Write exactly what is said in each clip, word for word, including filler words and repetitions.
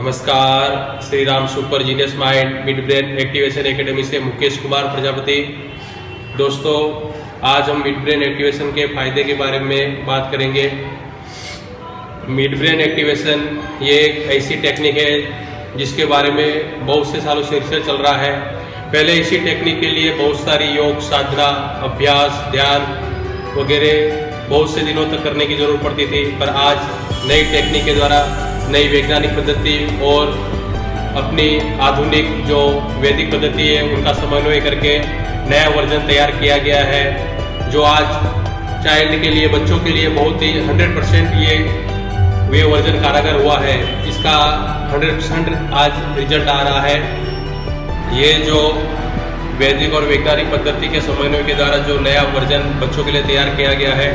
नमस्कार। Shriram super genius mind mid brain activation academy से मुकेश कुमार प्रजापति। दोस्तों, आज हम मिड ब्रेन एक्टिवेशन के फायदे के बारे में बात करेंगे। मिड ब्रेन एक्टिवेशन ये एक ऐसी टेक्निक है जिसके बारे में बहुत से सालों से रिसर्च चल रहा है। पहले इसी टेक्निक के लिए बहुत सारी योग साधना, अभ्यास, ध्यान वगैरह बहुत से दिनों तक करने की जरूरत पड़ती थी, पर आज नई टेक्निक के द्वारा, नई वैज्ञानिक पद्धति और अपनी आधुनिक जो वैदिक पद्धति है उनका समन्वय करके नया वर्जन तैयार किया गया है, जो आज चाइल्ड के लिए, बच्चों के लिए बहुत ही हंड्रेड परसेंट ये वे वर्जन कारगर हुआ है। इसका हंड्रेड परसेंट आज रिजल्ट आ रहा है। ये जो वैदिक और वैज्ञानिक पद्धति के समन्वय के द्वारा जो नया वर्जन बच्चों के लिए तैयार किया गया है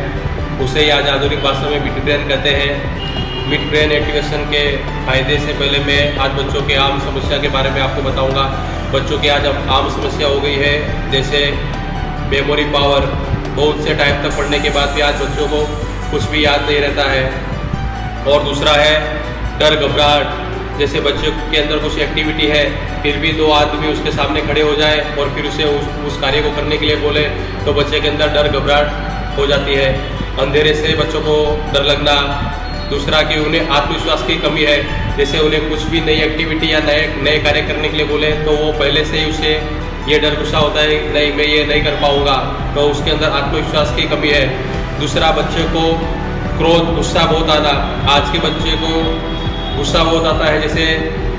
उसे ही आज आधुनिक भाषा में मिड ब्रेन कहते हैं। मिड ब्रेन एक्टिवेशन के फायदे से पहले मैं आज बच्चों के आम समस्या के बारे में आपको बताऊंगा। बच्चों की आज आम समस्या हो गई है जैसे मेमोरी पावर। बहुत से टाइम तक पढ़ने के बाद भी आज बच्चों को कुछ भी याद नहीं रहता है। और दूसरा है डर, घबराहट। जैसे बच्चों के अंदर कुछ एक्टिविटी है फिर भी दो आदमी उसके सामने खड़े हो जाए और फिर उसे उस, उस कार्य को करने के लिए बोले तो बच्चे के अंदर डर, घबराहट हो जाती है। अंधेरे से बच्चों को डर लगना। दूसरा कि उन्हें आत्मविश्वास की कमी है। जैसे उन्हें कुछ भी नई एक्टिविटी या नए नए कार्य करने के लिए बोले तो वो पहले से ही उसे ये डर गुस्सा होता है, नहीं मैं ये नहीं कर पाऊंगा, तो उसके अंदर आत्मविश्वास की कमी है। दूसरा, बच्चे को क्रोध, गुस्सा बहुत आता। आज के बच्चे को गुस्सा बहुत आता है। जैसे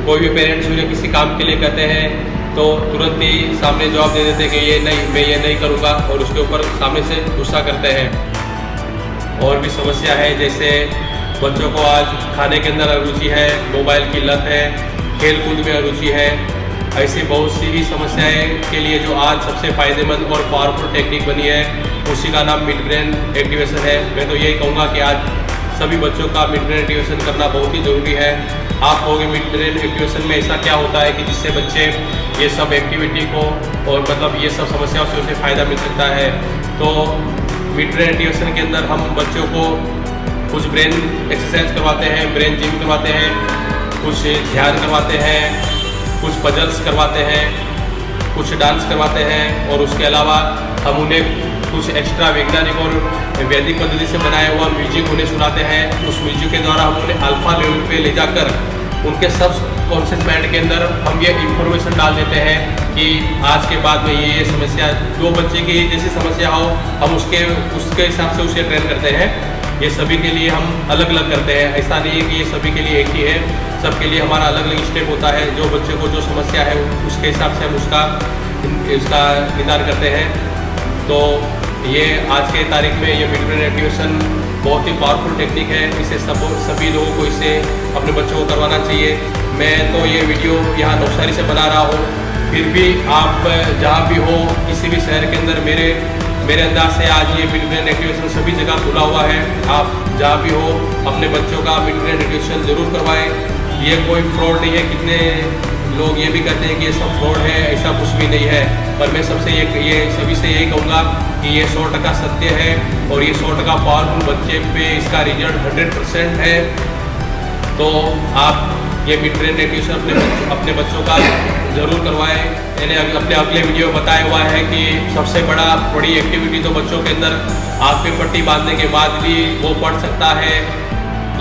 कोई भी पेरेंट्स उन्हें किसी काम के लिए कहते हैं तो तुरंत ही सामने जवाब दे देते हैं कि ये नहीं, मैं ये नहीं करूँगा, और उसके ऊपर सामने से गुस्सा करते हैं। और भी समस्या है जैसे बच्चों को आज खाने के अंदर अरुचि है, मोबाइल की लत है, खेल कूद में अरुचि है। ऐसी बहुत सी ही समस्याएं के लिए जो आज सबसे फ़ायदेमंद और पावरफुल टेक्निक बनी है उसी का नाम मिड ब्रेन एक्टिवेशन है। मैं तो यही कहूँगा कि आज सभी बच्चों का मिड ब्रेन एक्टिवेशन करना बहुत ही ज़रूरी है। आप होगे मिड ब्रेन एक्टिवेशन में ऐसा क्या होता है कि जिससे बच्चे ये सब एक्टिविटी को और मतलब ये सब समस्याओं से उसे फ़ायदा मिल सकता है। तो मिड ब्रेन एक्टिवेशन के अंदर हम बच्चों को कुछ ब्रेन एक्सरसाइज करवाते हैं, ब्रेन जिम करवाते हैं, कुछ ध्यान करवाते हैं, कुछ पजल्स करवाते हैं, कुछ डांस करवाते हैं, और उसके अलावा हम उन्हें कुछ एक्स्ट्रा वैज्ञानिक और वैदिक पद्धति से बनाया हुआ म्यूजिक उन्हें सुनाते हैं। उस म्यूजिक के द्वारा हम उन्हें अल्फा लेवल पे ले जाकर उनके सब कॉन्शियस माइंड के अंदर हम ये इंफॉर्मेशन डाल देते हैं कि आज के बाद में ये ये समस्या, जो बच्चे की जैसी समस्या हो हम उसके उसके हिसाब से उसे ट्रेन करते हैं। ये सभी के लिए हम अलग अलग करते हैं, ऐसा नहीं है कि ये सभी के लिए एक ही है। सबके लिए हमारा अलग अलग स्टेप होता है। जो बच्चे को जो समस्या है उसके हिसाब से हम उसका उसका निदान करते हैं। तो ये आज के तारीख में ये मिड ब्रेन एक्टिवेशन बहुत ही पावरफुल टेक्निक है। इसे सब सभी लोगों को इसे अपने बच्चों को करवाना चाहिए। मैं तो ये वीडियो यहाँ नौशारी से बना रहा हूँ, फिर भी आप जहाँ भी हो, किसी भी शहर के अंदर, मेरे मेरे अंदाज से आज ये मिड ब्रेन एक्टिवेशन सभी जगह खुला हुआ है। आप जहाँ भी हो अपने बच्चों का मिड ब्रेन एक्टिवेशन ज़रूर करवाएं। ये कोई फ्रॉड नहीं है। कितने लोग ये भी कहते हैं कि ये सब फ्रॉड है, ऐसा कुछ भी नहीं है, पर मैं सबसे ये ये सभी से यही कहूँगा कि ये सौ टका सत्य है और ये सौ टका पावरफुल बच्चे पे इसका रिजल्ट हंड्रेड परसेंट है। तो आप ये मिड ब्रेन एक्टिवेशन अपने बच्चों, अपने बच्चों का ज़रूर करवाएँ। मैंने अपने अगले वीडियो में बताया हुआ है कि सबसे बड़ा बड़ी एक्टिविटी तो बच्चों के अंदर हाथ पे पट्टी बांधने के बाद भी वो पढ़ सकता है,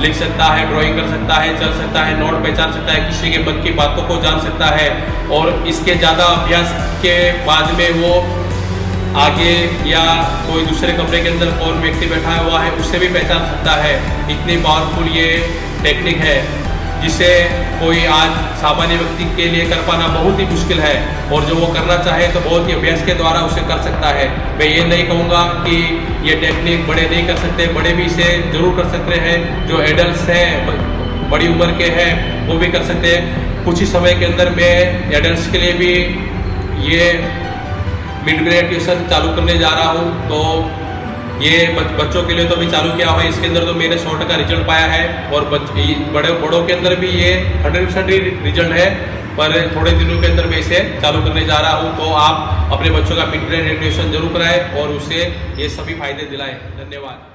लिख सकता है, ड्राइंग कर सकता है, चल सकता है, नोट पहचान सकता है, किसी के मन की बातों को जान सकता है, और इसके ज़्यादा अभ्यास के बाद में वो आगे या कोई दूसरे कमरे के अंदर कौन व्यक्ति बैठा हुआ है उससे भी पहचान सकता है। इतनी पावरफुल ये टेक्निक है जिसे कोई आज सामान्य व्यक्ति के लिए कर पाना बहुत ही मुश्किल है, और जो वो करना चाहे तो बहुत ही अभ्यास के द्वारा उसे कर सकता है। मैं ये नहीं कहूँगा कि ये टेक्निक बड़े नहीं कर सकते, बड़े भी इसे जरूर कर सकते हैं। जो एडल्ट्स हैं, बड़ी उम्र के हैं, वो भी कर सकते हैं। कुछ ही समय के अंदर मैं एडल्ट्स के लिए भी ये मिड ब्रेन एक्टिवेशन चालू करने जा रहा हूँ। तो ये बच्चों के लिए तो भी चालू किया हुआ है, इसके अंदर तो मैंने सौ टका रिजल्ट पाया है, और बड़े बड़ों के अंदर भी ये हंड्रेड परसेंट रिजल्ट है, पर थोड़े दिनों के अंदर मैं इसे चालू करने जा रहा हूँ। तो आप अपने बच्चों का मिड ब्रेन एक्टिवेशन जरूर कराएं और उसे ये सभी फायदे दिलाएं। धन्यवाद।